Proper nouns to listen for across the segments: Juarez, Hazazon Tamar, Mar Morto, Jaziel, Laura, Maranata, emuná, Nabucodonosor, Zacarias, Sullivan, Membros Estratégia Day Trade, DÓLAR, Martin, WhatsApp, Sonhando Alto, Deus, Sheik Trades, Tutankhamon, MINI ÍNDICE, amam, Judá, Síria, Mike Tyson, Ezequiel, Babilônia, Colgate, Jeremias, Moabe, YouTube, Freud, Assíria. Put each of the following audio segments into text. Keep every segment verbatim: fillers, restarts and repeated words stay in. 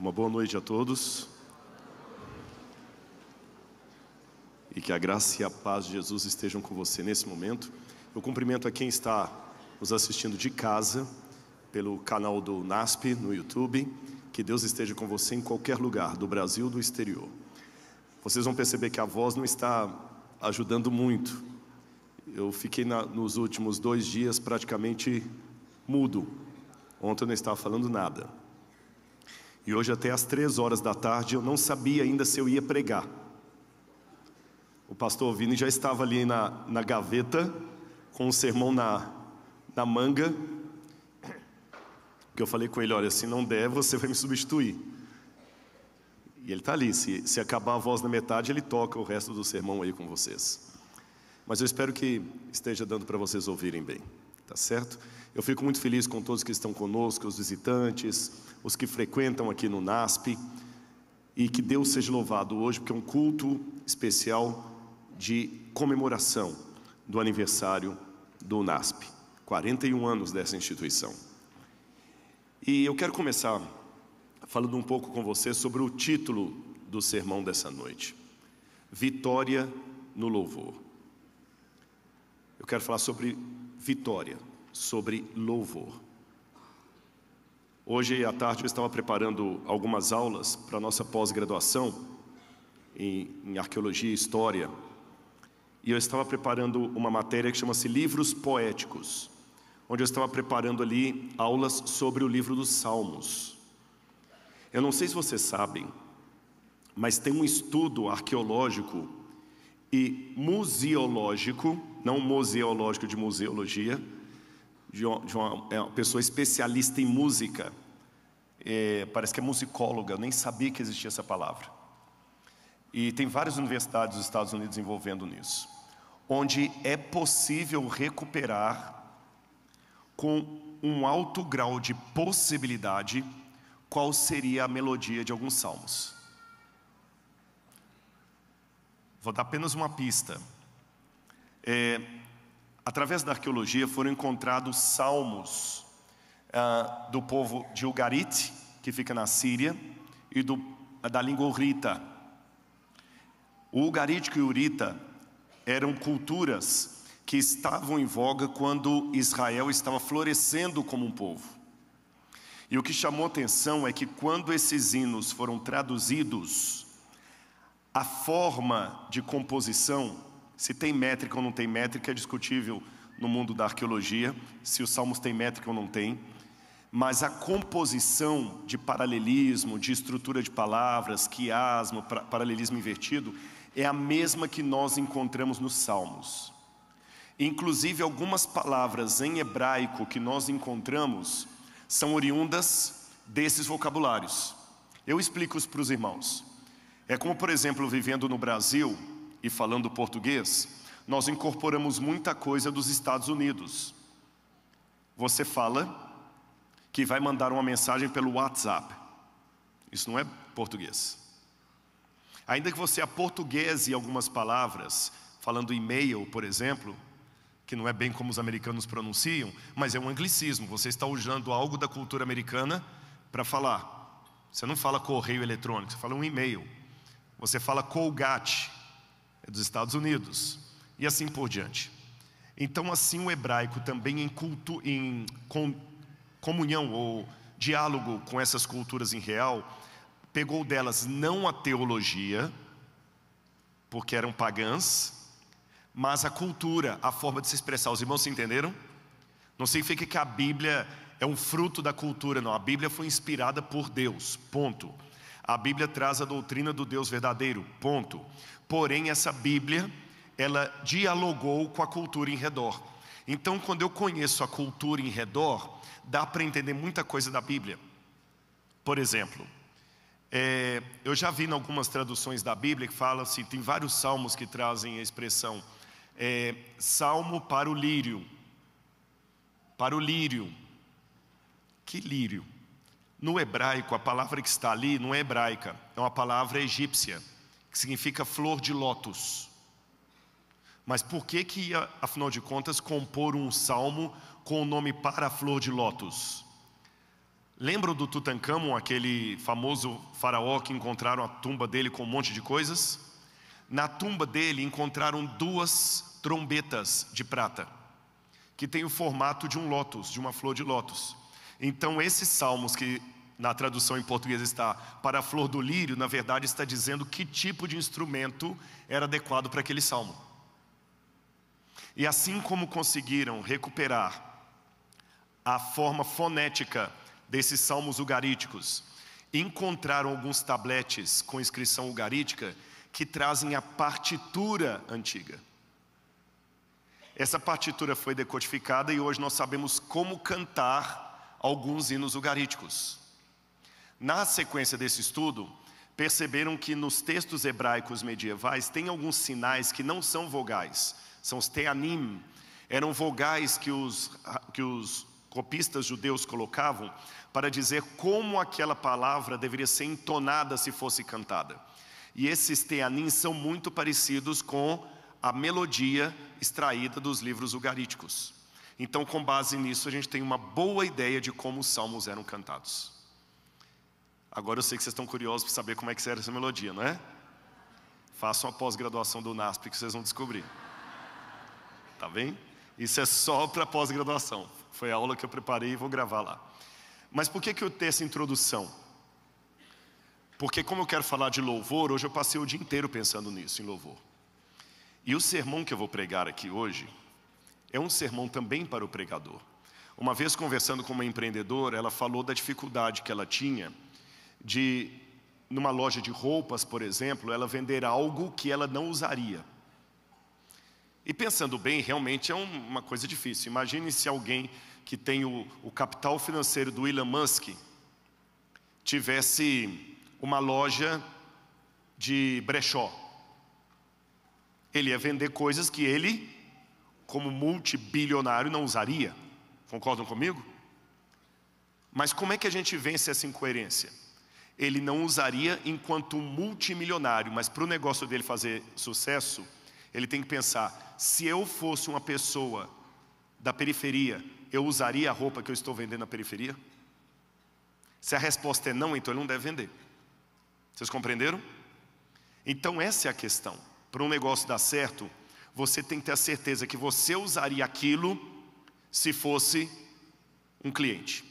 Uma boa noite a todos. E que a graça e a paz de Jesus estejam com você nesse momento. Eu cumprimento a quem está nos assistindo de casa, pelo canal do N A S P no YouTube. Que Deus esteja com você em qualquer lugar, do Brasil ou do exterior. Vocês vão perceber que a voz não está ajudando muito. Eu fiquei na, nos últimos dois dias praticamente mudo. Ontem eu não estava falando nada. E hoje até às três horas da tarde eu não sabia ainda se eu ia pregar. O pastor Vini já estava ali na, na gaveta, com o sermão na, na manga. Que eu falei com ele, olha, se não der, você vai me substituir. E ele está ali, se, se acabar a voz na metade, ele toca o resto do sermão aí com vocês. Mas eu espero que esteja dando para vocês ouvirem bem, tá certo? Eu fico muito feliz com todos que estão conosco, os visitantes, os que frequentam aqui no N A S P. E que Deus seja louvado hoje, porque é um culto especial de comemoração do aniversário do N A S P. quarenta e um anos dessa instituição. E eu quero começar falando um pouco com você sobre o título do sermão dessa noite. Vitória no Louvor. Eu quero falar sobre vitória, sobre louvor. Hoje à tarde eu estava preparando algumas aulas para a nossa pós-graduação em, em Arqueologia e História. E eu estava preparando uma matéria que chama-se Livros Poéticos, onde eu estava preparando ali aulas sobre o livro dos Salmos. Eu não sei se vocês sabem, mas tem um estudo arqueológico e museológico, não museológico de museologia, de uma, é uma pessoa especialista em música, é, parece que é musicóloga, eu nem sabia que existia essa palavra. E tem várias universidades dos Estados Unidos envolvendo nisso, onde é possível recuperar com um alto grau de possibilidade qual seria a melodia de alguns salmos. Vou dar apenas uma pista. É, através da arqueologia foram encontrados salmos ah, do povo de Ugarit, que fica na Síria, e do, da língua Hurrita. O Ugarit e o Hurrita eram culturas que estavam em voga quando Israel estava florescendo como um povo. E o que chamou atenção é que quando esses hinos foram traduzidos, a forma de composição, se tem métrica ou não tem métrica, é discutível no mundo da arqueologia, se os salmos têm métrica ou não tem, mas a composição de paralelismo, de estrutura de palavras, quiasmo, paralelismo invertido, é a mesma que nós encontramos nos salmos. Inclusive, algumas palavras em hebraico que nós encontramos são oriundas desses vocabulários. Eu explico isso para os irmãos. É como, por exemplo, vivendo no Brasil e falando português, nós incorporamos muita coisa dos Estados Unidos. Você fala que vai mandar uma mensagem pelo WhatsApp. Isso não é português. Ainda que você aportuguese algumas palavras, falando e-mail, por exemplo, que não é bem como os americanos pronunciam, mas é um anglicismo. Você está usando algo da cultura americana para falar. Você não fala correio eletrônico, você fala um e-mail. Você fala Colgate, é dos Estados Unidos, e assim por diante. Então, assim, o hebraico também em, culto, em com, comunhão ou diálogo com essas culturas em real, pegou delas não a teologia, porque eram pagãs, mas a cultura, a forma de se expressar. Os irmãos se entenderam? Não significa que a Bíblia é um fruto da cultura, não. A Bíblia foi inspirada por Deus, ponto. A Bíblia traz a doutrina do Deus verdadeiro, ponto. Porém, essa Bíblia, ela dialogou com a cultura em redor. Então, quando eu conheço a cultura em redor, dá para entender muita coisa da Bíblia. Por exemplo, é, eu já vi em algumas traduções da Bíblia que fala assim, tem vários salmos que trazem a expressão é, salmo para o lírio. Para o lírio. Que lírio? No hebraico, a palavra que está ali não é hebraica, é uma palavra egípcia, que significa flor de lótus. Mas por que que ia, afinal de contas, compor um salmo com o nome para a flor de lótus? Lembram do Tutankhamon, aquele famoso faraó que encontraram a tumba dele com um monte de coisas? Na tumba dele encontraram duas trombetas de prata, que tem o formato de um lótus, de uma flor de lótus. Então esses salmos que na tradução em português está para a flor do lírio, na verdade está dizendo que tipo de instrumento era adequado para aquele salmo. E assim como conseguiram recuperar a forma fonética desses salmos ugaríticos, encontraram alguns tabletes com inscrição ugarítica que trazem a partitura antiga. Essa partitura foi decodificada e hoje nós sabemos como cantar alguns hinos ugaríticos. Na sequência desse estudo, perceberam que nos textos hebraicos medievais tem alguns sinais que não são vogais, são os teanim. Eram vogais que os, que os copistas judeus colocavam para dizer como aquela palavra deveria ser entonada se fosse cantada. E esses teanim são muito parecidos com a melodia extraída dos livros ugaríticos. Então, com base nisso, a gente tem uma boa ideia de como os salmos eram cantados. Agora eu sei que vocês estão curiosos para saber como é que era essa melodia, não é? Façam a pós-graduação do NASP que vocês vão descobrir. Tá bem? Isso é só para pós-graduação. Foi a aula que eu preparei e vou gravar lá. Mas por que que eu tenho essa introdução? Porque como eu quero falar de louvor, hoje eu passei o dia inteiro pensando nisso, em louvor. E o sermão que eu vou pregar aqui hoje é um sermão também para o pregador. Uma vez conversando com uma empreendedora, ela falou da dificuldade que ela tinha de, numa loja de roupas, por exemplo, ela vender algo que ela não usaria. E pensando bem, realmente é uma coisa difícil. Imagine se alguém que tem o, o capital financeiro do Elon Musk tivesse uma loja de brechó. Ele ia vender coisas que ele, como multibilionário, não usaria. Concordam comigo? Mas como é que a gente vence essa incoerência? Ele não usaria enquanto multimilionário, mas para o negócio dele fazer sucesso, ele tem que pensar, se eu fosse uma pessoa da periferia, eu usaria a roupa que eu estou vendendo na periferia? Se a resposta é não, então ele não deve vender. Vocês compreenderam? Então essa é a questão. Para um negócio dar certo, você tem que ter a certeza que você usaria aquilo se fosse um cliente.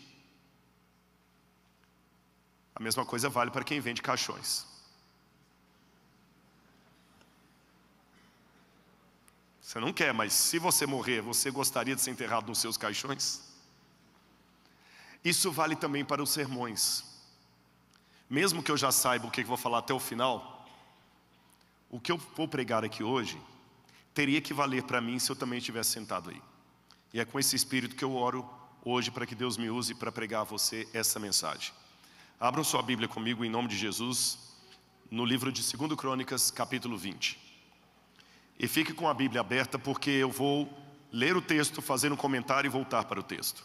A mesma coisa vale para quem vende caixões. Você não quer, mas se você morrer, você gostaria de ser enterrado nos seus caixões? Isso vale também para os sermões. Mesmo que eu já saiba o que eu vou falar até o final, o que eu vou pregar aqui hoje teria que valer para mim se eu também estivesse sentado aí. E é com esse espírito que eu oro hoje para que Deus me use para pregar a você essa mensagem. Abram sua Bíblia comigo em nome de Jesus, no livro de Segunda Crônicas, capítulo vinte. E fique com a Bíblia aberta, porque eu vou ler o texto, fazer um comentário e voltar para o texto.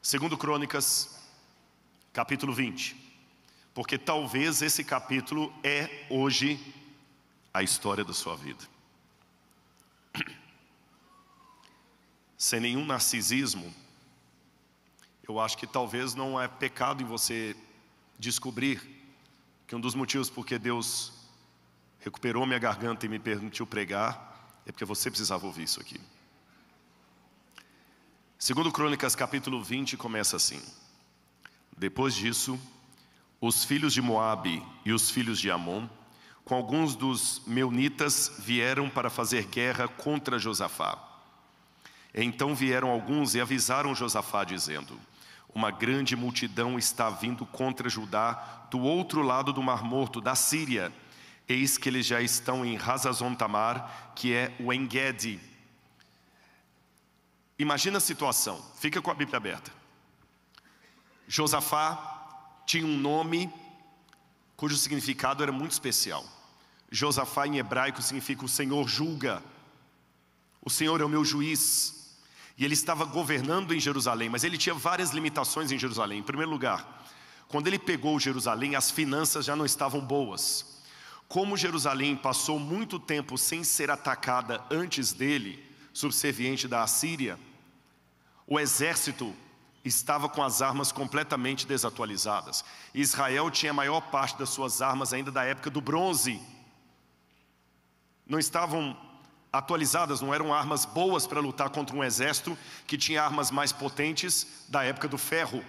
Segunda Crônicas, capítulo vinte. Porque talvez esse capítulo é hoje a história da sua vida. Sem nenhum narcisismo, eu acho que talvez não é pecado em você descobrir que um dos motivos por que Deus recuperou minha garganta e me permitiu pregar é porque você precisava ouvir isso aqui. Segunda Crônicas capítulo vinte começa assim: depois disso, os filhos de Moabe e os filhos de Amon, com alguns dos meunitas, vieram para fazer guerra contra Josafá. Então vieram alguns e avisaram Josafá dizendo: uma grande multidão está vindo contra Judá do outro lado do Mar Morto, da Síria. Eis que eles já estão em Hazazon Tamar, que é o Engedi. Imagina a situação, fica com a Bíblia aberta. Josafá tinha um nome cujo significado era muito especial. Josafá em hebraico significa o Senhor julga, o Senhor é o meu juiz. E ele estava governando em Jerusalém, mas ele tinha várias limitações em Jerusalém. Em primeiro lugar, quando ele pegou Jerusalém, as finanças já não estavam boas. Como Jerusalém passou muito tempo sem ser atacada antes dele, subserviente da Assíria, o exército estava com as armas completamente desatualizadas. Israel tinha a maior parte das suas armas ainda da época do bronze. Não estavam atualizadas, não eram armas boas para lutar contra um exército que tinha armas mais potentes da época do ferro.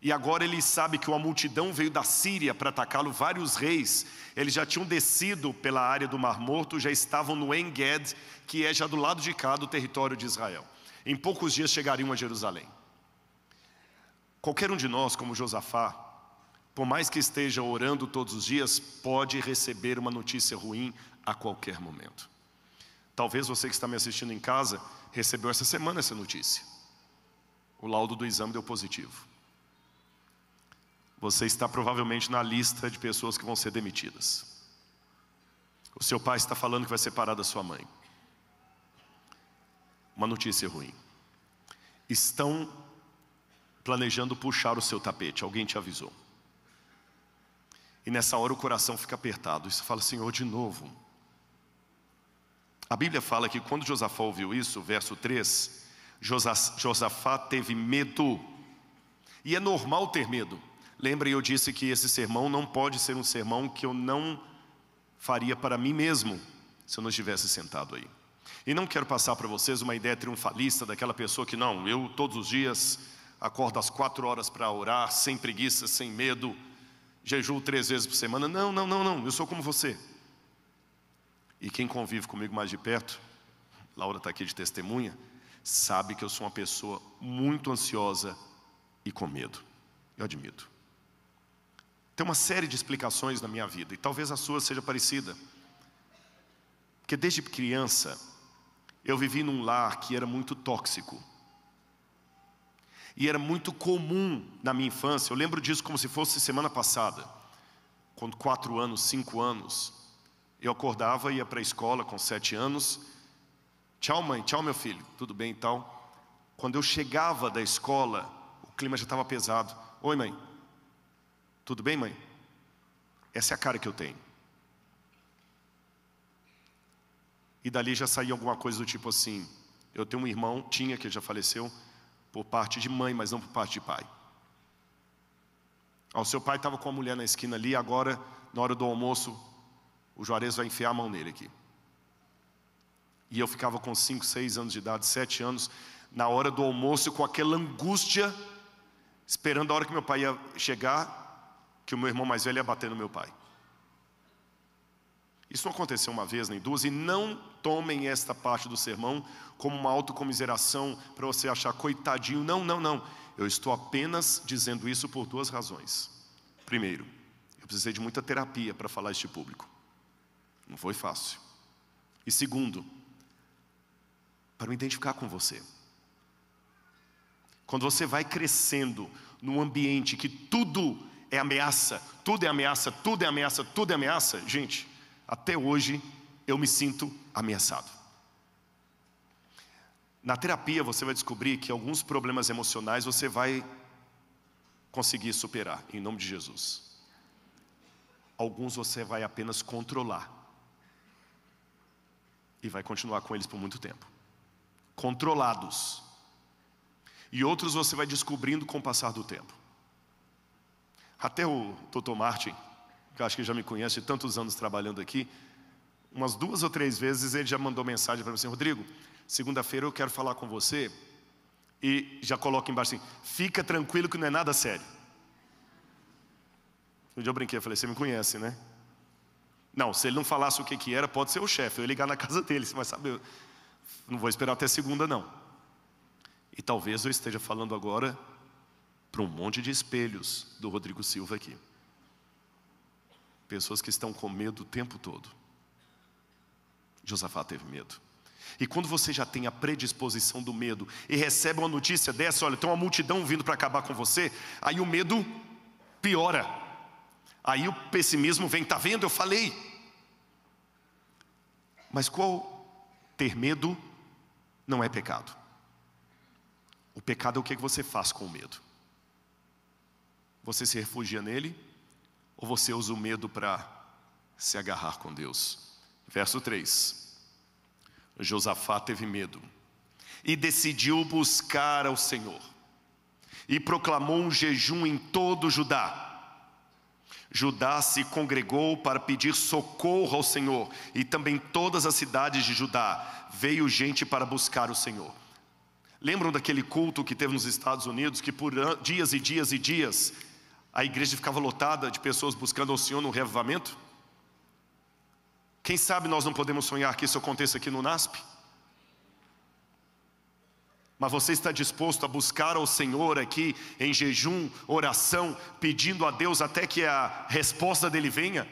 E agora ele sabe que uma multidão veio da Síria para atacá-lo, vários reis. Eles já tinham descido pela área do Mar Morto, já estavam no Engedi, que é já do lado de cá do território de Israel. Em poucos dias chegariam a Jerusalém. Qualquer um de nós, como Josafá, por mais que esteja orando todos os dias, pode receber uma notícia ruim a qualquer momento. Talvez você que está me assistindo em casa recebeu essa semana essa notícia. O laudo do exame deu positivo. Você está provavelmente na lista de pessoas que vão ser demitidas. O seu pai está falando que vai separar da sua mãe. Uma notícia ruim. Estão planejando puxar o seu tapete, alguém te avisou. E nessa hora o coração fica apertado, isso fala: Senhor, de novo. A Bíblia fala que quando Josafá ouviu isso, verso três, Josafá teve medo. E é normal ter medo. Lembra, eu disse que esse sermão não pode ser um sermão que eu não faria para mim mesmo, se eu não estivesse sentado aí. E não quero passar para vocês uma ideia triunfalista daquela pessoa que não, eu todos os dias acordo às quatro horas para orar, sem preguiça, sem medo, jejuo três vezes por semana. Não, não, não, não, eu sou como você. E quem convive comigo mais de perto, Laura está aqui de testemunha, sabe que eu sou uma pessoa muito ansiosa e com medo, eu admito. Tem uma série de explicações na minha vida, e talvez a sua seja parecida. Porque desde criança, eu vivi num lar que era muito tóxico. E era muito comum na minha infância, eu lembro disso como se fosse semana passada. Quando quatro anos, cinco anos, eu acordava, ia para a escola com sete anos. Tchau mãe, tchau meu filho, tudo bem e tal. Quando eu chegava da escola, o clima já estava pesado. Oi mãe. Tudo bem, mãe? Essa é a cara que eu tenho. E dali já saía alguma coisa do tipo assim: eu tenho um irmão, tinha, que já faleceu, por parte de mãe, mas não por parte de pai. O seu pai estava com a mulher na esquina ali, agora, na hora do almoço, o Juarez vai enfiar a mão nele aqui. E eu ficava com cinco, seis anos de idade, sete anos, na hora do almoço, com aquela angústia, esperando a hora que meu pai ia chegar, que o meu irmão mais velho ia bater no meu pai. Isso não aconteceu uma vez nem duas, e não tomem esta parte do sermão como uma autocomiseração para você achar coitadinho. Não, não, não. Eu estou apenas dizendo isso por duas razões. Primeiro, eu precisei de muita terapia para falar este público. Não foi fácil. E segundo, para me identificar com você. Quando você vai crescendo num ambiente que tudo é ameaça, tudo é ameaça, tudo é ameaça, tudo é ameaça. Gente, até hoje eu me sinto ameaçado. Na terapia você vai descobrir que alguns problemas emocionais você vai conseguir superar, em nome de Jesus. Alguns você vai apenas controlar. E vai continuar com eles por muito tempo. Controlados. E outros você vai descobrindo com o passar do tempo. Até o doutor Martin, que eu acho que já me conhece de tantos anos trabalhando aqui, umas duas ou três vezes ele já mandou mensagem para mim assim: Rodrigo, segunda-feira eu quero falar com você, e já coloca embaixo assim: fica tranquilo que não é nada sério. Um dia eu brinquei, eu falei: você me conhece, né? Não, se ele não falasse o que que era, pode ser o chefe, eu ia ligar na casa dele, mas sabe, eu não vou esperar até segunda não. E talvez eu esteja falando agora para um monte de espelhos do Rodrigo Silva aqui. Pessoas que estão com medo o tempo todo. Josafá teve medo. E quando você já tem a predisposição do medo e recebe uma notícia dessa, olha, tem uma multidão vindo para acabar com você, aí o medo piora. Aí o pessimismo vem, tá vendo? Eu falei. Mas qual? Ter medo não é pecado. O pecado é o que você faz com o medo. Você se refugia nele, ou você usa o medo para se agarrar com Deus? Verso três. Josafá teve medo. e decidiu buscar ao Senhor, e proclamou um jejum em todo Judá. Judá se congregou para pedir socorro ao Senhor, e também todas as cidades de Judá veio gente para buscar o Senhor. Lembram daquele culto que teve nos Estados Unidos, que por dias e dias e dias a igreja ficava lotada de pessoas buscando ao Senhor no reavivamento? Quem sabe nós não podemos sonhar que isso aconteça aqui no NASP? Mas você está disposto a buscar ao Senhor aqui em jejum, oração, pedindo a Deus até que a resposta dele venha?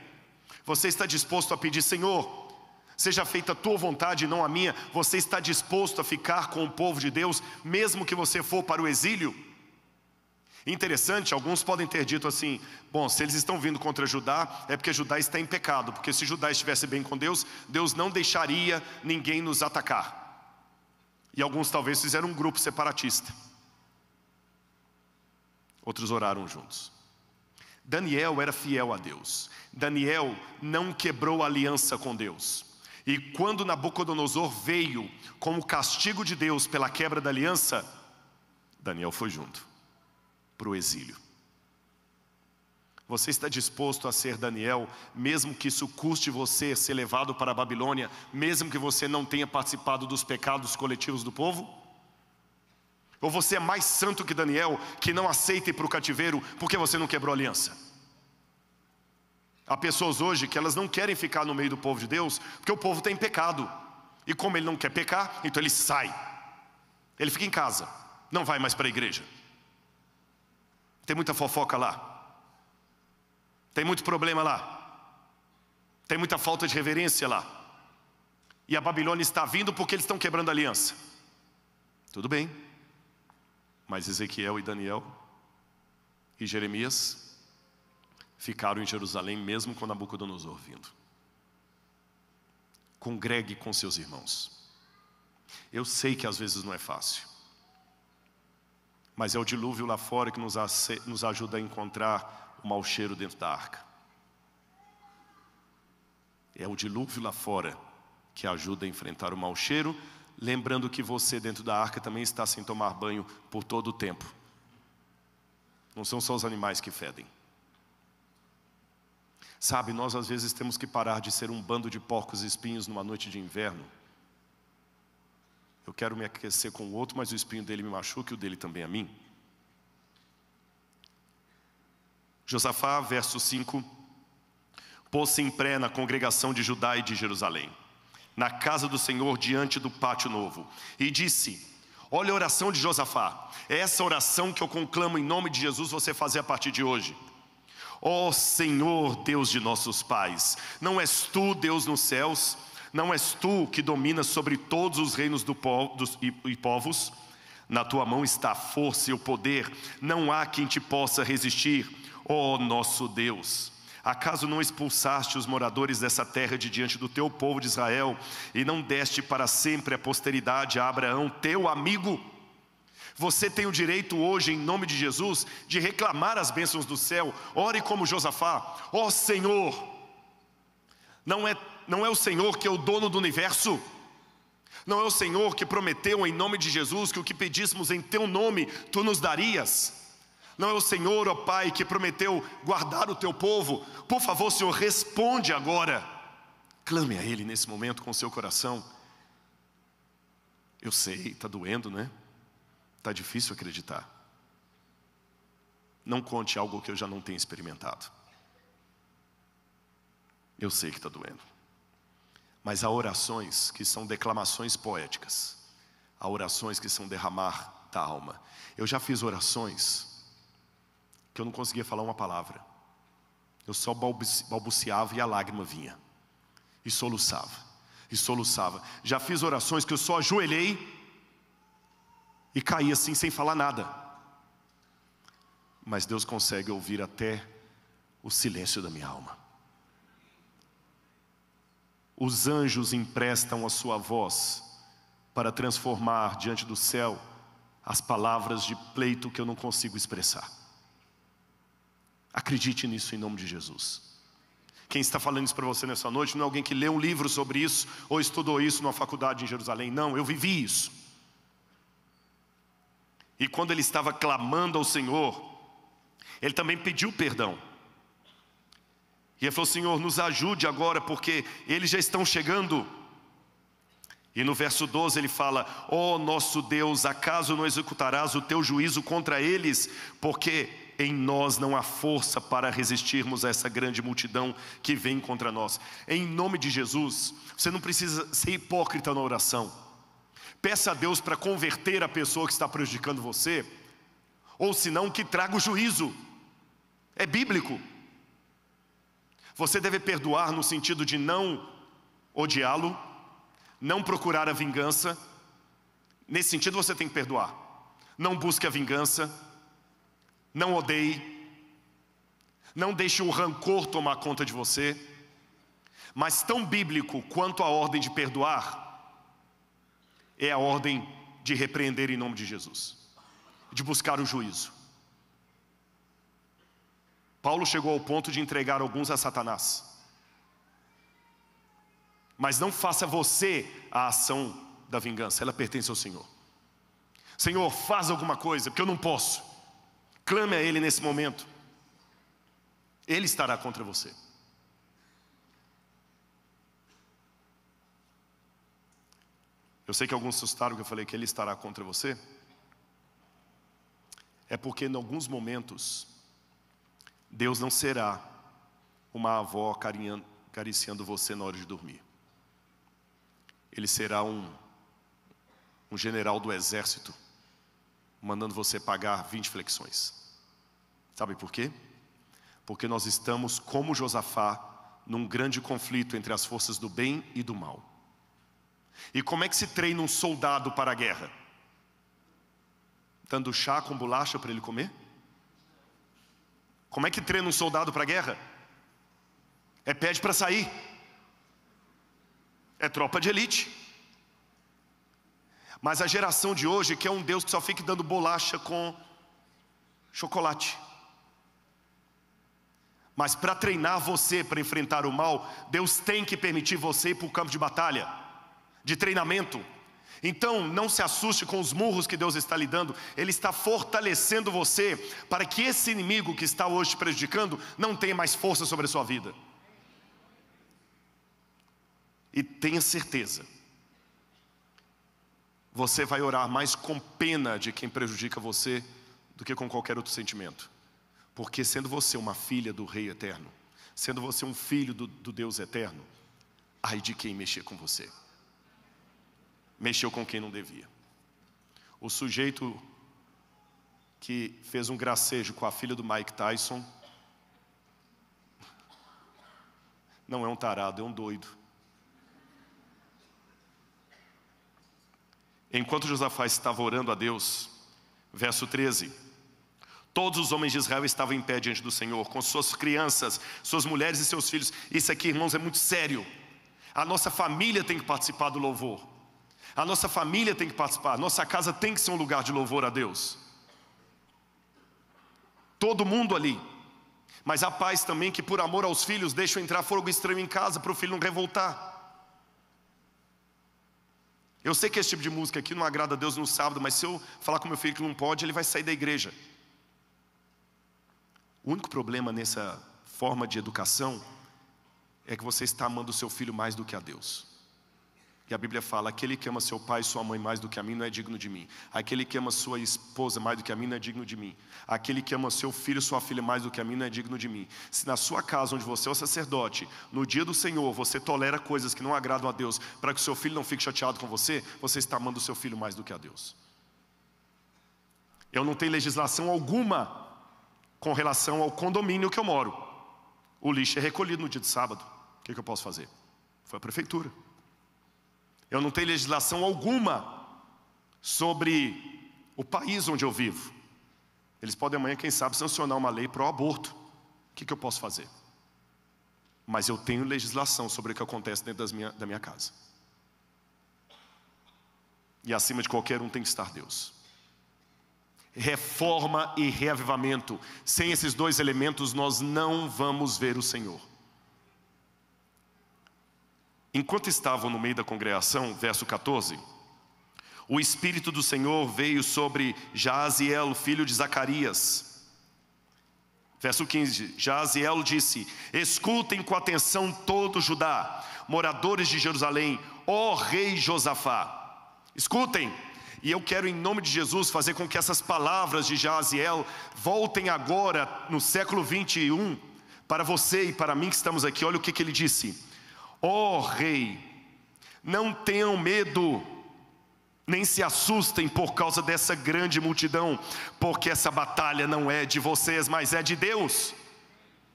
Você está disposto a pedir, Senhor, seja feita a tua vontade e não a minha? Você está disposto a ficar com o povo de Deus, mesmo que você for para o exílio? Interessante, alguns podem ter dito assim: bom, se eles estão vindo contra Judá, é porque Judá está em pecado, porque se Judá estivesse bem com Deus, Deus não deixaria ninguém nos atacar. E alguns talvez fizeram um grupo separatista. Outros oraram juntos. Daniel era fiel a Deus. Daniel não quebrou a aliança com Deus. E quando Nabucodonosor veio como castigo de Deus pela quebra da aliança, Daniel foi junto para o exílio. Você está disposto a ser Daniel, mesmo que isso custe você ser levado para a Babilônia, mesmo que você não tenha participado dos pecados coletivos do povo? Ou você é mais santo que Daniel, que não aceita ir para o cativeiro porque você não quebrou a aliança? Há pessoas hoje que elas não querem ficar no meio do povo de Deus, porque o povo tem pecado, e como ele não quer pecar, então ele sai, ele fica em casa, não vai mais para a igreja. Tem muita fofoca lá, tem muito problema lá, tem muita falta de reverência lá, e a Babilônia está vindo porque eles estão quebrando a aliança. Tudo bem, mas Ezequiel e Daniel e Jeremias ficaram em Jerusalém mesmo com Nabucodonosor vindo. Congregue com seus irmãos. Eu sei que às vezes não é fácil, mas é o dilúvio lá fora que nos, nos ajuda a encontrar o mau cheiro dentro da arca. É o dilúvio lá fora que ajuda a enfrentar o mau cheiro, lembrando que você dentro da arca também está sem tomar banho por todo o tempo. Não são só os animais que fedem. Sabe, nós às vezes temos que parar de ser um bando de porcos e espinhos numa noite de inverno. Eu quero me aquecer com o outro, mas o espinho dele me machuca e o dele também a mim. Josafá, verso cinco, pôs-se em pré na congregação de Judá e de Jerusalém, na casa do Senhor, diante do pátio novo, e disse: olha a oração de Josafá, é essa oração que eu conclamo em nome de Jesus você fazer a partir de hoje. Ó Senhor, Deus de nossos pais, não és tu Deus nos céus, não és tu que dominas sobre todos os reinos do povo, dos, e, e povos, na tua mão está a força e o poder, não há quem te possa resistir. Ó oh, nosso Deus, acaso não expulsaste os moradores dessa terra de diante do teu povo de Israel, e não deste para sempre a posteridade a Abraão, teu amigo? Você tem o direito hoje, em nome de Jesus, de reclamar as bênçãos do céu. Ore como Josafá: ó oh, Senhor, não é, não é o Senhor que é o dono do universo? Não é o Senhor que prometeu em nome de Jesus que o que pedíssemos em teu nome, tu nos darias? Não é o Senhor, ó Pai, que prometeu guardar o teu povo? Por favor, Senhor, responde agora. Clame a Ele nesse momento com o seu coração. Eu sei, está doendo, né? Está difícil acreditar. Não conte algo que eu já não tenha experimentado. Eu sei que está doendo. Mas há orações que são declamações poéticas. Há orações que são derramar da alma. Eu já fiz orações que eu não conseguia falar uma palavra, eu só balbuciava e a lágrima vinha, e soluçava, e soluçava. Já fiz orações que eu só ajoelhei e caí assim sem falar nada, mas Deus consegue ouvir até o silêncio da minha alma. Os anjos emprestam a sua voz para transformar diante do céu as palavras de pleito que eu não consigo expressar. Acredite nisso em nome de Jesus. Quem está falando isso para você nessa noite não é alguém que leu um livro sobre isso ou estudou isso numa faculdade em Jerusalém. Não, eu vivi isso. E quando ele estava clamando ao Senhor, ele também pediu perdão. E ele falou: Senhor, nos ajude agora, porque eles já estão chegando. E no verso doze ele fala: ó nosso Deus, acaso não executarás o teu juízo contra eles? Porque em nós não há força para resistirmos a essa grande multidão que vem contra nós. Em nome de Jesus, você não precisa ser hipócrita na oração. Peça a Deus para converter a pessoa que está prejudicando você, ou senão que traga o juízo. É bíblico. Você deve perdoar no sentido de não odiá-lo, não procurar a vingança. Nesse sentido você tem que perdoar. Não busque a vingança, não odeie, não deixe o rancor tomar conta de você. Mas tão bíblico quanto a ordem de perdoar é a ordem de repreender em nome de Jesus, de buscar o juízo. Paulo chegou ao ponto de entregar alguns a Satanás. Mas não faça você a ação da vingança, ela pertence ao Senhor. Senhor, faz alguma coisa, porque eu não posso. Clame a Ele nesse momento. Ele estará contra você. Eu sei que alguns assustaram que eu falei que Ele estará contra você. É porque em alguns momentos Deus não será uma avó acariciando você na hora de dormir. Ele será um, um general do exército mandando você pagar vinte flexões. Sabe por quê? Porque nós estamos como Josafá num grande conflito entre as forças do bem e do mal. E como é que se treina um soldado para a guerra? Dando chá com bolacha para ele comer? Como é que treina um soldado para a guerra? É pede para sair. É tropa de elite. Mas a geração de hoje quer um Deus que só fique dando bolacha com chocolate. Mas para treinar você para enfrentar o mal, Deus tem que permitir você ir para o campo de batalha, de treinamento. Então não se assuste com os murros que Deus está lhe dando. Ele está fortalecendo você para que esse inimigo que está hoje te prejudicando não tenha mais força sobre a sua vida. E tenha certeza, você vai orar mais com pena de quem prejudica você do que com qualquer outro sentimento. Porque sendo você uma filha do Rei Eterno, sendo você um filho do, do Deus Eterno, ai de quem mexer com você. Mexeu com quem não devia. O sujeito que fez um gracejo com a filha do Mike Tyson não é um tarado, é um doido. Enquanto Josafá estava orando a Deus, verso treze, todos os homens de Israel estavam em pé diante do Senhor, com suas crianças, suas mulheres e seus filhos. Isso aqui, irmãos, é muito sério. A nossa família tem que participar do louvor. A nossa família tem que participar, a nossa casa tem que ser um lugar de louvor a Deus. Todo mundo ali. Mas há pais também que por amor aos filhos deixam entrar fogo estranho em casa para o filho não revoltar. Eu sei que esse tipo de música aqui não agrada a Deus no sábado, mas se eu falar com meu filho que não pode, ele vai sair da igreja. O único problema nessa forma de educação é que você está amando o seu filho mais do que a Deus. E a Bíblia fala: aquele que ama seu pai e sua mãe mais do que a mim não é digno de mim. Aquele que ama sua esposa mais do que a mim não é digno de mim. Aquele que ama seu filho e sua filha mais do que a mim não é digno de mim. Se na sua casa, onde você é o sacerdote, no dia do Senhor você tolera coisas que não agradam a Deus para que o seu filho não fique chateado com você, você está amando o seu filho mais do que a Deus. Eu não tenho legislação alguma com relação ao condomínio que eu moro. O lixo é recolhido no dia de sábado. O que, é que eu posso fazer? Foi a prefeitura. Eu não tenho legislação alguma sobre o país onde eu vivo. Eles podem amanhã, quem sabe, sancionar uma lei pró-aborto. O que, que eu posso fazer? Mas eu tenho legislação sobre o que acontece dentro das minha, da minha casa. E acima de qualquer um tem que estar Deus. Reforma e reavivamento. Sem esses dois elementos nós não vamos ver o Senhor. Enquanto estavam no meio da congregação, verso catorze, O Espírito do Senhor veio sobre Jaziel, filho de Zacarias. Verso quinze, Jaziel disse: escutem com atenção todo Judá, moradores de Jerusalém, ó rei Josafá. Escutem, e eu quero em nome de Jesus fazer com que essas palavras de Jaziel voltem agora no século vinte e um, para você e para mim que estamos aqui. Olha o que, que ele disse: ó rei, não tenham medo, nem se assustem por causa dessa grande multidão, porque essa batalha não é de vocês, mas é de Deus.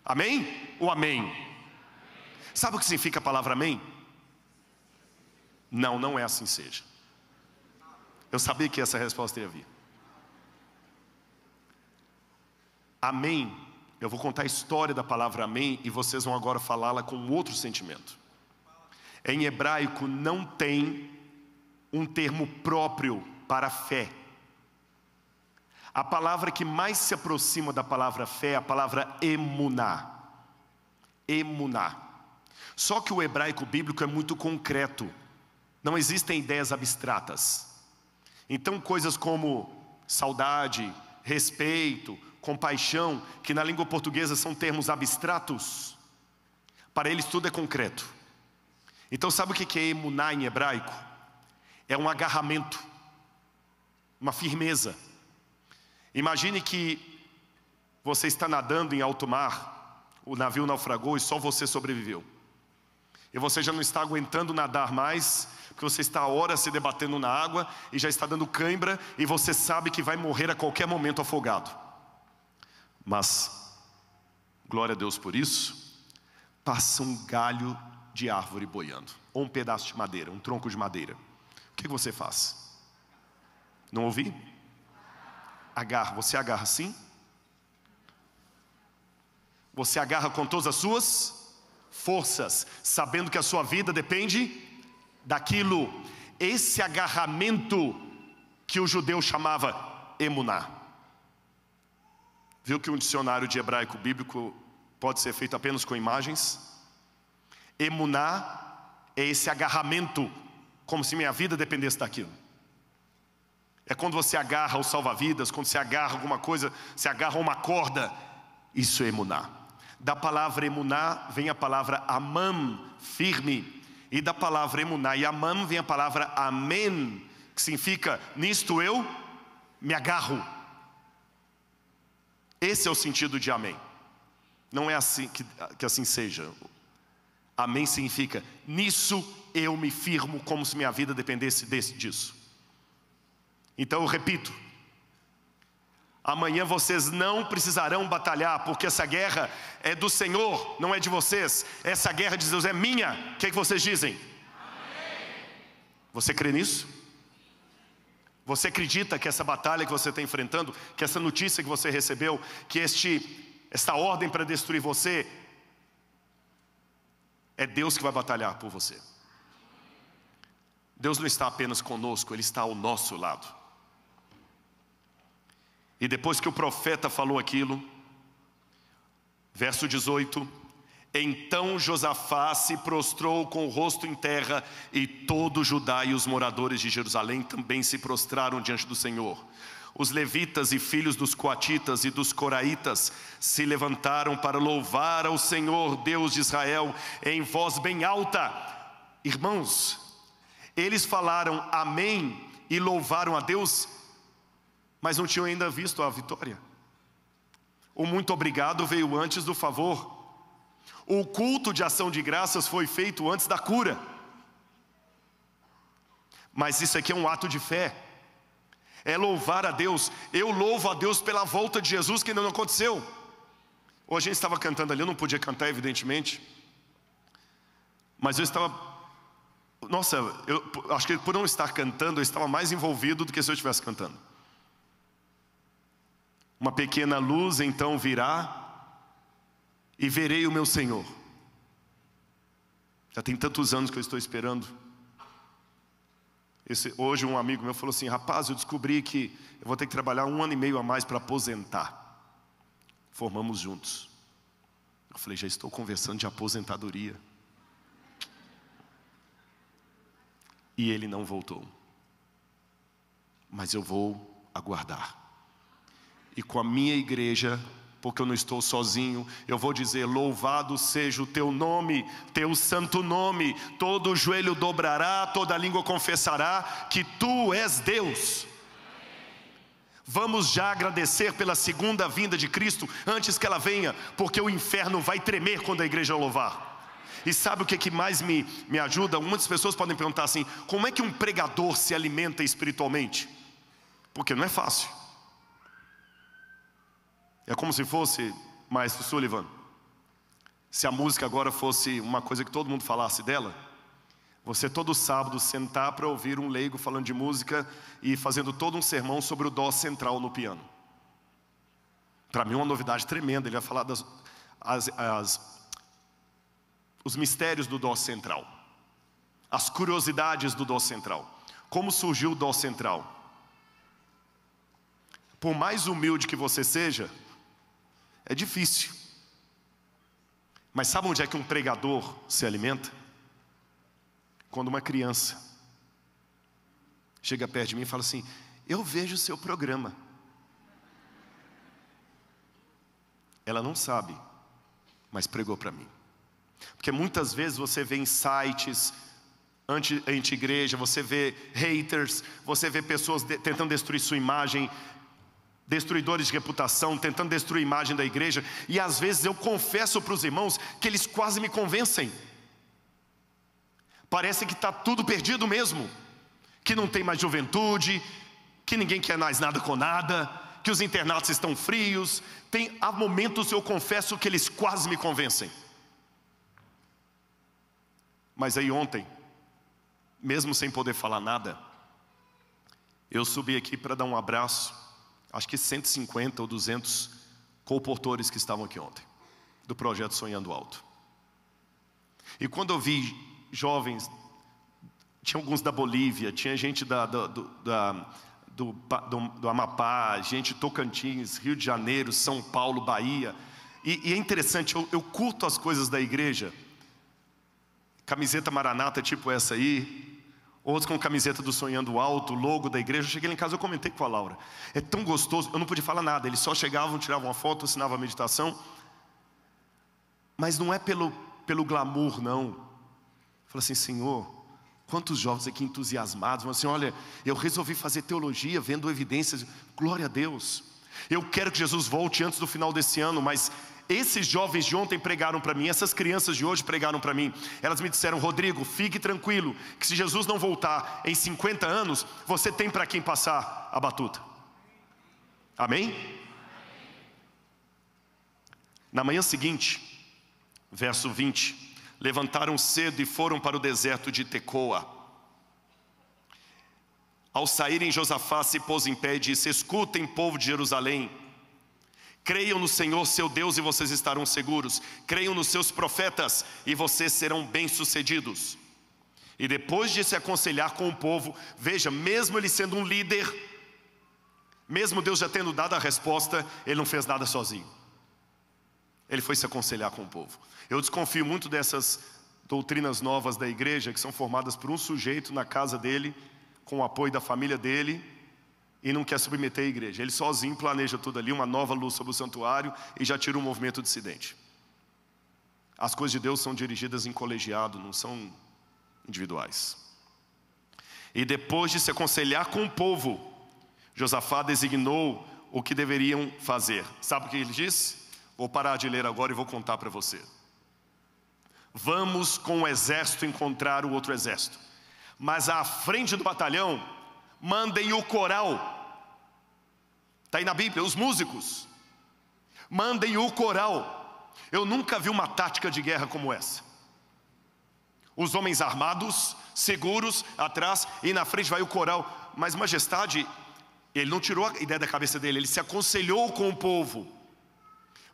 Amém? O amém. Sabe o que significa a palavra amém? Não, não é assim seja. Eu sabia que essa resposta ia vir. Amém. Eu vou contar a história da palavra amém, e vocês vão agora falá-la com outro sentimento. Em hebraico não tem um termo próprio para a fé. A palavra que mais se aproxima da palavra fé é a palavra emuná. Emuná. Só que o hebraico bíblico é muito concreto. Não existem ideias abstratas. Então coisas como saudade, respeito, compaixão, que na língua portuguesa são termos abstratos, para eles tudo é concreto. Então sabe o que é emuná em hebraico? É um agarramento, uma firmeza. Imagine que você está nadando em alto mar, o navio naufragou e só você sobreviveu. E você já não está aguentando nadar mais, porque você está há horas se debatendo na água e já está dando cãibra, e você sabe que vai morrer a qualquer momento afogado. Mas, glória a Deus por isso, passa um galho de árvore boiando, ou um pedaço de madeira, um tronco de madeira. O que você faz? Não ouvi? Agarra, você agarra sim? Você agarra com todas as suas forças, sabendo que a sua vida depende daquilo. Esse agarramento que o judeu chamava emuná. Viu que um dicionário de hebraico bíblico pode ser feito apenas com imagens? Emuná é esse agarramento, como se minha vida dependesse daquilo. É quando você agarra o salva-vidas, quando você agarra alguma coisa, você agarra uma corda. Isso é emuná. Da palavra emuná vem a palavra amam, firme. E da palavra emuná e amam vem a palavra amém, que significa nisto eu me agarro. Esse é o sentido de amém. Não é assim que, que assim seja. Amém significa nisso eu me firmo, como se minha vida dependesse desse, disso. Então eu repito: amanhã vocês não precisarão batalhar, porque essa guerra é do Senhor, não é de vocês. Essa guerra de Deus é minha. O que é que vocês dizem? Amém. Você crê nisso? Você acredita que essa batalha que você está enfrentando, que essa notícia que você recebeu, que este, esta ordem para destruir você, é Deus que vai batalhar por você? Deus não está apenas conosco, Ele está ao nosso lado. E depois que o profeta falou aquilo, verso dezoito, então Josafá se prostrou com o rosto em terra, e todo Judá e os moradores de Jerusalém também se prostraram diante do Senhor. Os levitas e filhos dos coatitas e dos coraitas se levantaram para louvar ao Senhor Deus de Israel em voz bem alta. Irmãos, eles falaram amém e louvaram a Deus, mas não tinham ainda visto a vitória. O muito obrigado veio antes do favor. O culto de ação de graças foi feito antes da cura. Mas isso aqui é um ato de fé. É louvar a Deus. Eu louvo a Deus pela volta de Jesus, que ainda não aconteceu. Hoje a gente estava cantando ali, eu não podia cantar evidentemente, mas eu estava... Nossa, eu acho que por não estar cantando, eu estava mais envolvido do que se eu estivesse cantando. Uma pequena luz então virá, e verei o meu Senhor. Já tem tantos anos que eu estou esperando. Esse, hoje um amigo meu falou assim: rapaz, eu descobri que eu vou ter que trabalhar um ano e meio a mais para aposentar. Formamos juntos. Eu falei: já estou conversando de aposentadoria. E ele não voltou. mas eu vou aguardar. E com a minha igreja, porque eu não estou sozinho, eu vou dizer: louvado seja o teu nome, teu santo nome. Todo joelho dobrará, toda língua confessará que tu és Deus. Vamos já agradecer pela segunda vinda de Cristo, antes que ela venha, porque o inferno vai tremer quando a igreja louvar. E sabe o que, que mais me, me ajuda? Muitas pessoas podem perguntar assim: como é que um pregador se alimenta espiritualmente? Porque não é fácil. É como se fosse, maestro Sullivan, se a música agora fosse uma coisa que todo mundo falasse dela, você todo sábado sentar para ouvir um leigo falando de música e fazendo todo um sermão sobre o dó central no piano. Para mim é uma novidade tremenda. Ele vai falar das, as, as, os mistérios do dó central, as curiosidades do dó central. Como surgiu o dó central? Por mais humilde que você seja, é difícil. Mas sabe onde é que um pregador se alimenta? Quando uma criança chega perto de mim e fala assim: eu vejo o seu programa. Ela não sabe, mas pregou para mim. Porque muitas vezes você vê em sites anti, anti-igreja, você vê haters, você vê pessoas de, tentando destruir sua imagem, destruidores de reputação, tentando destruir a imagem da igreja. E às vezes eu confesso para os irmãos que eles quase me convencem. Parece que está tudo perdido mesmo, que não tem mais juventude, que ninguém quer mais nada com nada, que os internatos estão frios. Tem, há momentos, eu confesso, que eles quase me convencem. Mas aí ontem, mesmo sem poder falar nada, eu subi aqui para dar um abraço, acho que cento e cinquenta ou duzentos comportores que estavam aqui ontem, do projeto Sonhando Alto. E quando eu vi jovens, tinha alguns da Bolívia, tinha gente da, da, do, da, do, do, do Amapá, gente de Tocantins, Rio de Janeiro, São Paulo, Bahia. E, e é interessante, eu, eu curto as coisas da igreja. Camiseta Maranata tipo essa aí, outros com camiseta do Sonhando Alto, logo da igreja. Eu cheguei lá em casa, eu comentei com a Laura, é tão gostoso, eu não podia falar nada. Eles só chegavam, tiravam uma foto, assinavam a meditação. Mas não é pelo, pelo glamour, não. Falei assim: Senhor, quantos jovens aqui entusiasmados. Falei assim: olha, eu resolvi fazer teologia vendo evidências. Glória a Deus. Eu quero que Jesus volte antes do final desse ano. Mas esses jovens de ontem pregaram para mim, essas crianças de hoje pregaram para mim. Elas me disseram: Rodrigo, fique tranquilo, que se Jesus não voltar em cinquenta anos, você tem para quem passar a batuta. Amém? Na manhã seguinte, verso vinte, levantaram cedo e foram para o deserto de Tecoa. Ao saírem, Josafá se pôs em pé e disse: escutem, povo de Jerusalém, creiam no Senhor seu Deus e vocês estarão seguros, creiam nos seus profetas e vocês serão bem-sucedidos. E depois de se aconselhar com o povo, veja, mesmo ele sendo um líder, mesmo Deus já tendo dado a resposta, ele não fez nada sozinho. Ele foi se aconselhar com o povo. Eu desconfio muito dessas doutrinas novas da igreja, que são formadas por um sujeito na casa dele, com o apoio da família dele, e não quer submeter a igreja. Ele sozinho planeja tudo ali, uma nova luz sobre o santuário, e já tira um movimento dissidente. As coisas de Deus são dirigidas em colegiado, não são individuais. E depois de se aconselhar com o povo, Josafá designou o que deveriam fazer. Sabe o que ele disse? Vou parar de ler agora e vou contar para você. Vamos com o exército encontrar o outro exército, mas à frente do batalhão, mandem o coral. Está aí na Bíblia, os músicos. Mandem o coral. Eu nunca vi uma tática de guerra como essa. Os homens armados, seguros, atrás, e na frente vai o coral. Mas majestade, ele não tirou a ideia da cabeça dele, ele se aconselhou com o povo.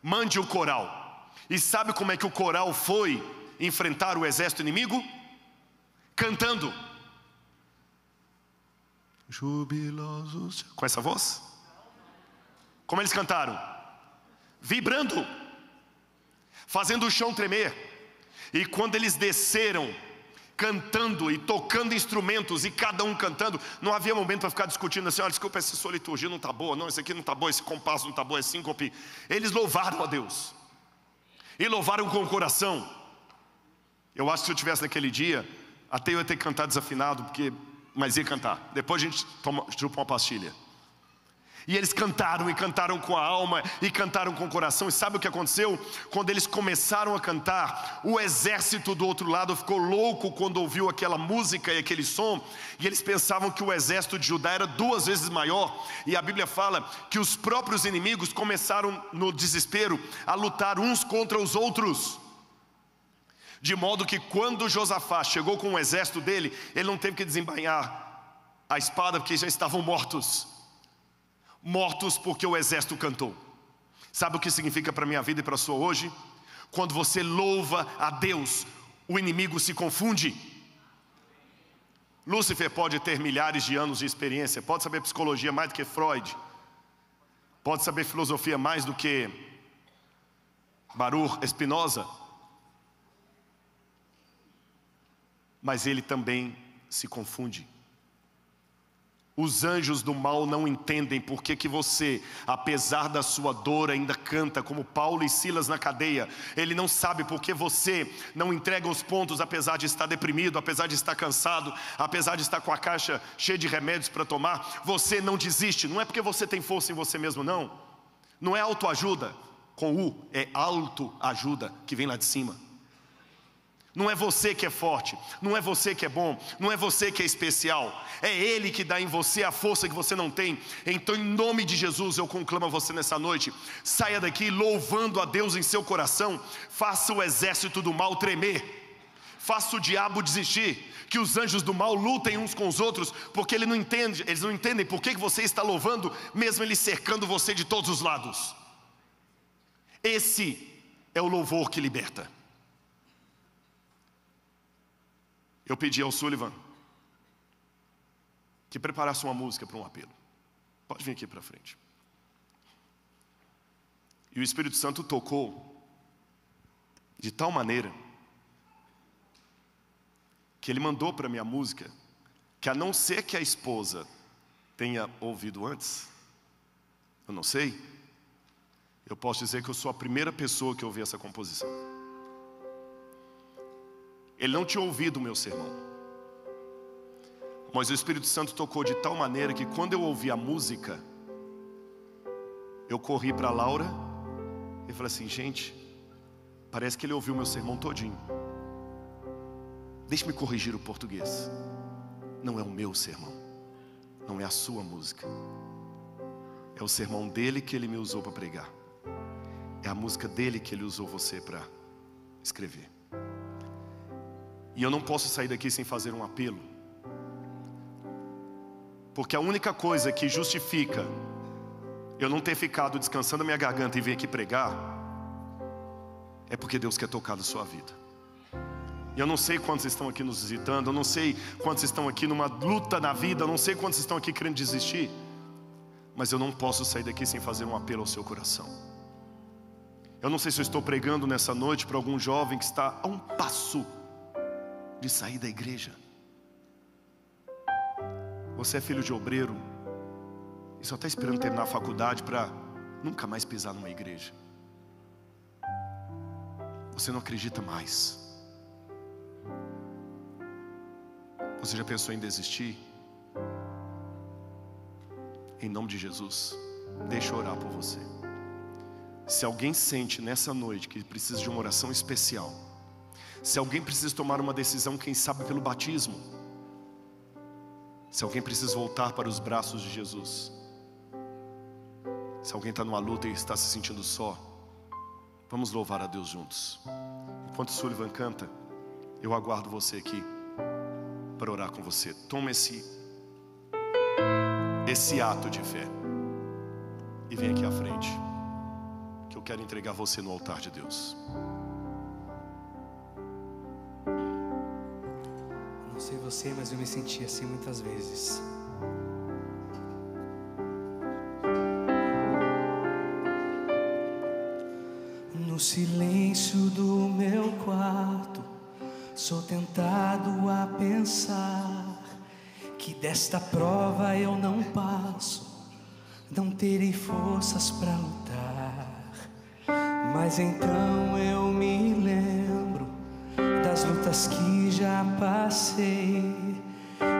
Mande o coral. E sabe como é que o coral foi enfrentar o exército inimigo? Cantando. Jubilosos. Com essa voz? Como eles cantaram? Vibrando. Fazendo o chão tremer. E quando eles desceram, cantando e tocando instrumentos, e cada um cantando. Não havia momento para ficar discutindo assim: olha, desculpa, essa sua liturgia não está boa, não, isso aqui não está bom, esse compasso não está bom, é síncope. Eles louvaram a Deus, e louvaram com o coração. Eu acho que se eu estivesse naquele dia, até eu ia ter que cantar desafinado, porque, mas ia cantar. Depois a gente toma, chupa uma pastilha. E eles cantaram, e cantaram com a alma, e cantaram com o coração. E sabe o que aconteceu? Quando eles começaram a cantar, o exército do outro lado ficou louco quando ouviu aquela música e aquele som. E eles pensavam que o exército de Judá era duas vezes maior. E a Bíblia fala que os próprios inimigos começaram no desespero a lutar uns contra os outros, de modo que quando Josafá chegou com o exército dele, ele não teve que desembainhar a espada, porque já estavam mortos. Mortos porque o exército cantou. Sabe o que significa para a minha vida e para a sua hoje? Quando você louva a Deus, o inimigo se confunde. Lúcifer pode ter milhares de anos de experiência, pode saber psicologia mais do que Freud, pode saber filosofia mais do que Baruch Spinoza, mas ele também se confunde. Os anjos do mal não entendem porque que você, apesar da sua dor, ainda canta, como Paulo e Silas na cadeia. Ele não sabe porque você não entrega os pontos, apesar de estar deprimido, apesar de estar cansado, apesar de estar com a caixa cheia de remédios para tomar. Você não desiste. Não é porque você tem força em você mesmo, não. Não é autoajuda, com U, é autoajuda, que vem lá de cima. Não é você que é forte, não é você que é bom, não é você que é especial, é Ele que dá em você a força que você não tem. Então, em nome de Jesus, eu conclamo a você nessa noite: saia daqui louvando a Deus em seu coração, faça o exército do mal tremer, faça o diabo desistir, que os anjos do mal lutem uns com os outros, porque ele não entende, eles não entendem por que você está louvando, mesmo ele cercando você de todos os lados. Esse é o louvor que liberta. Eu pedi ao Sullivan que preparasse uma música para um apelo. Pode vir aqui para frente. E o Espírito Santo tocou de tal maneira que ele mandou para mim a música que, a não ser que a esposa tenha ouvido antes, eu não sei, eu posso dizer que eu sou a primeira pessoa que ouvi essa composição. Ele não tinha ouvido o meu sermão, mas o Espírito Santo tocou de tal maneira que, quando eu ouvi a música, eu corri para a Laura e falei assim: gente, parece que ele ouviu o meu sermão todinho. Deixe-me corrigir o português. Não é o meu sermão, não é a sua música, é o sermão dele que ele me usou para pregar, é a música dele que ele usou você para escrever. E eu não posso sair daqui sem fazer um apelo, porque a única coisa que justifica eu não ter ficado descansando a minha garganta e vir aqui pregar é porque Deus quer tocar na sua vida. E eu não sei quantos estão aqui nos visitando, eu não sei quantos estão aqui numa luta na vida, eu não sei quantos estão aqui querendo desistir, mas eu não posso sair daqui sem fazer um apelo ao seu coração. Eu não sei se eu estou pregando nessa noite para algum jovem que está a um passo de sair da igreja. Você é filho de obreiro e só está esperando terminar a faculdade para nunca mais pisar numa igreja. Você não acredita mais. Você já pensou em desistir? Em nome de Jesus, deixa eu orar por você. Se alguém sente nessa noite que precisa de uma oração especial, se alguém precisa tomar uma decisão, quem sabe pelo batismo, se alguém precisa voltar para os braços de Jesus, se alguém está numa luta e está se sentindo só, vamos louvar a Deus juntos. Enquanto o Sullivan canta, eu aguardo você aqui para orar com você. Toma esse, esse ato de fé e vem aqui à frente, que eu quero entregar você no altar de Deus. Não sei você, mas eu me senti assim muitas vezes. No silêncio do meu quarto, Sou tentado a pensar que desta prova eu não passo, não terei forças para lutar. Mas então eu me lembro das lutas que já passei.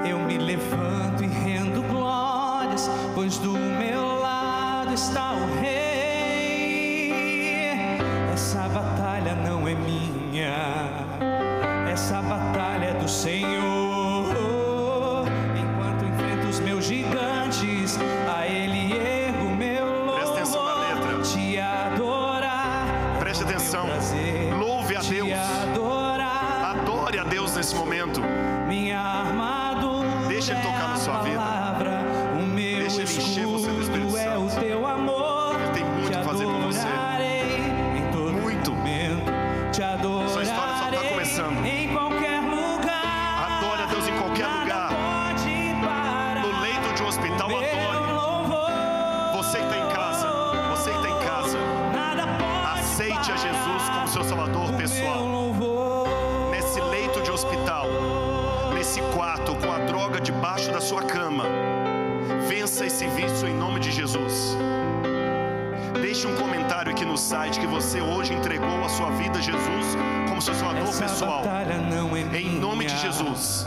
Eu me levanto e rendo glórias, pois do meu lado está o Rei. Essa batalha não é minha, essa batalha é do Senhor. Enquanto enfrento os meus gigantes, a Ele ergo meu louvor. Presta atenção na letra. Te adorar. Preste atenção. Prazer, louve a Deus. Adorar. Adore a Deus nesse momento. Minha armadura. Deixa Ele tocar na sua vida. O meu Deixa Ele encher você do Espírito Santo. É o teu amor. Ele tem muito a fazer com você. Em todo muito. Momento, te adorarei. Sua história só está começando. Em qualquer lugar. Adore a Deus em qualquer lugar. No leito de um hospital, adore. Você que está em casa. Você que está em casa. Aceite a Jesus como seu Salvador pessoal. Nesse leito de hospital. Nesse quarto, com a droga debaixo da sua cama, vença esse vício em nome de Jesus. Deixe um comentário aqui no site que você hoje entregou a sua vida a Jesus como seu Salvador pessoal. Não é minha, em nome de Jesus,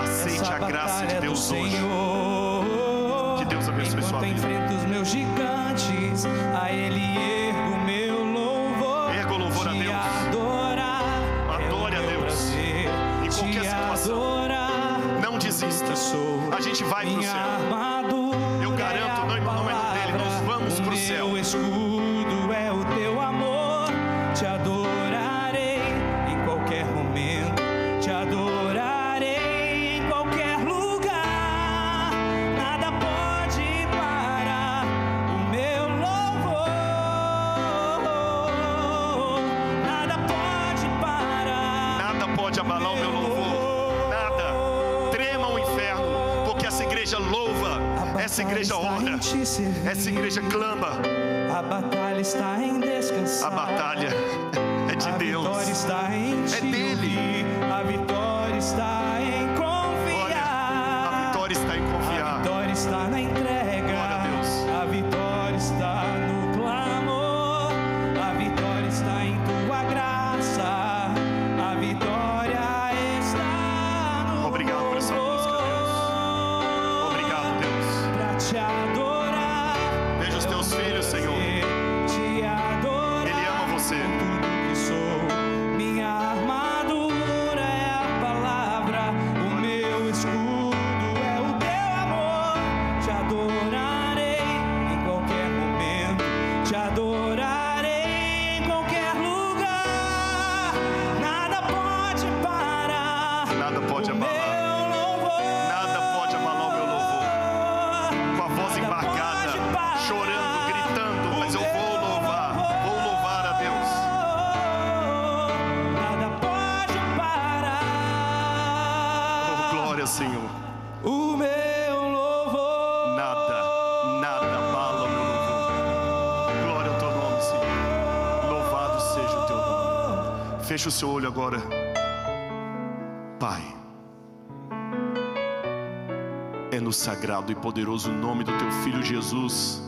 aceite a graça de Deus hoje. Senhor, que Deus abençoe sua vida. Enfrento os meus gigantes, a Ele ergo meu louvor. Ergo louvor a Deus. Adorar, adore a Deus. Prazer, em qualquer situação. Não desista, a gente vai para o céu. Eu garanto, não, em nome dele, nós vamos para o céu. O meu escudo é o teu amor, te adorarei em qualquer momento, te adorarei em qualquer lugar. Nada pode parar o meu louvor, nada pode parar, nada pode abalar o meu louvor. Essa igreja louva, essa igreja ora, essa igreja clama. A batalha está em descansar. A batalha é de Deus. A vitória está em ti. É dele. A vitória está em confiar. Olha, a vitória está em confiar. A vitória está na entrega. Glória a Deus. A vitória está no clamor. A vitória está em tua graça. A vitória está no Obrigado por essa música. Te adorar. Veja os teus filhos, Senhor. Te adorar. Ele ama você. Tudo que sou, minha armadura é a palavra. O meu escudo é o teu amor. Te adorarei em qualquer momento. Te adorarei em qualquer lugar. Nada pode parar. Nada pode abalar. Chorando, gritando, mas eu vou louvar, vou louvar a Deus. Nada pode parar. Oh, glória, Senhor. O meu louvor. Nada, nada abala o meu louvor. Glória ao teu nome, Senhor. Louvado seja o teu nome. Feche o seu olho agora. Pai, é no sagrado e poderoso nome do teu Filho Jesus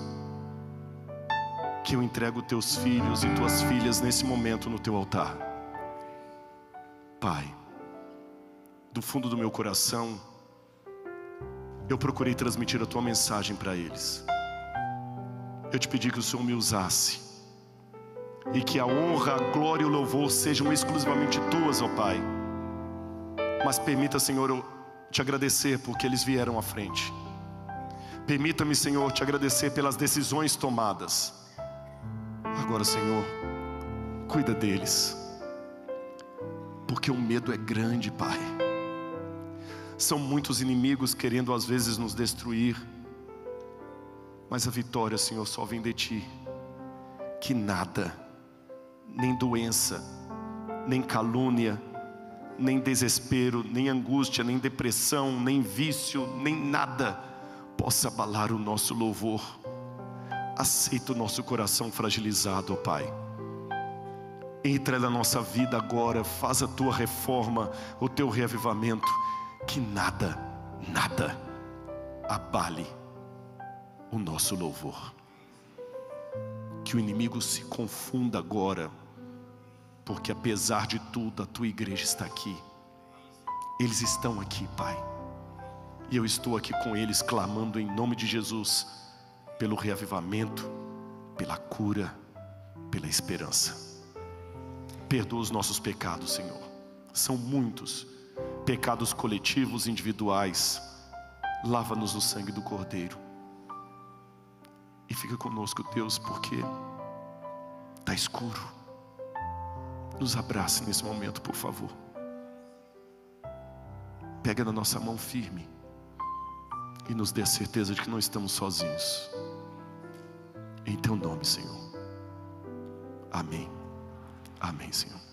que eu entrego teus filhos e tuas filhas nesse momento no teu altar. Pai, do fundo do meu coração, eu procurei transmitir a tua mensagem para eles. Eu te pedi que o Senhor me usasse e que a honra, a glória e o louvor sejam exclusivamente tuas, ó Pai. Mas permita, Senhor, eu te agradecer porque eles vieram à frente. Permita-me, Senhor, te agradecer pelas decisões tomadas. Agora, Senhor, cuida deles, porque o medo é grande, Pai. São muitos inimigos querendo às vezes nos destruir, mas a vitória, Senhor, só vem de Ti. Que nada, nem doença, nem calúnia, nem desespero, nem angústia, nem depressão, nem vício, nem nada possa abalar o nosso louvor. Aceita o nosso coração fragilizado, ó Pai. entra na nossa vida agora, faz a tua reforma, o teu reavivamento, que nada, nada abale o nosso louvor, que o inimigo se confunda agora, porque apesar de tudo a tua igreja está aqui, eles estão aqui, Pai, e eu estou aqui com eles clamando em nome de Jesus, pelo reavivamento, pela cura, pela esperança. Perdoa os nossos pecados, Senhor, são muitos, pecados coletivos, individuais. Lava-nos no sangue do Cordeiro, e fica conosco, Deus, porque está escuro. Nos abrace nesse momento, por favor. Pega na nossa mão firme, e nos dê a certeza de que não estamos sozinhos, em teu nome, Senhor. Amém. Amém, Senhor.